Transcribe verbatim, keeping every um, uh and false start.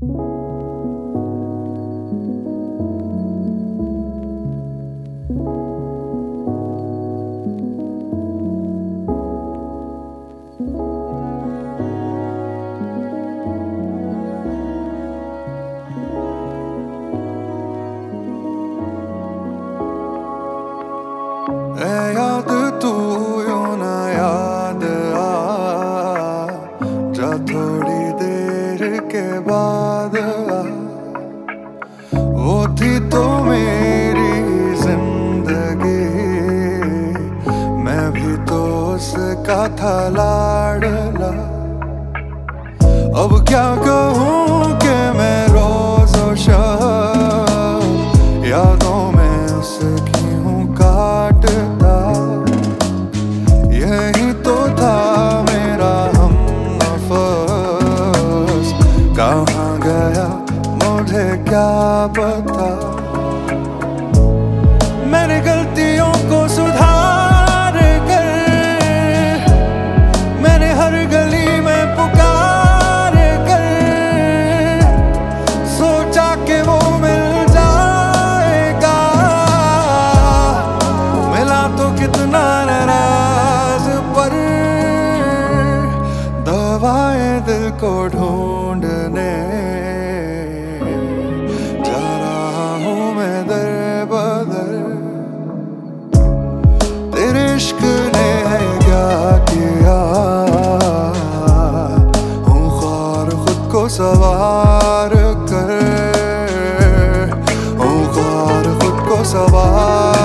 ऐ याद तू यूं ना याद आ, जा थोड़ी देर के बाद आ। वो थी तो मेरी जिंदगी, मैं भी तो उसका था लाडला। अब क्या कहूँ कि मैं रोज़ शाम यादों में उसकी क्या पता। मैंने गलतियों को सुधार कर मैंने हर गली में पुकार कर सोचा कि वो मिल जाएगा, मिला तो कितना नाराज पर। दवाएं दिल को ढूंढने इश्क ने है क्या किया, हूँ ख्वार खुद को सवार कर, हूँ ख्वार खुद को सवार।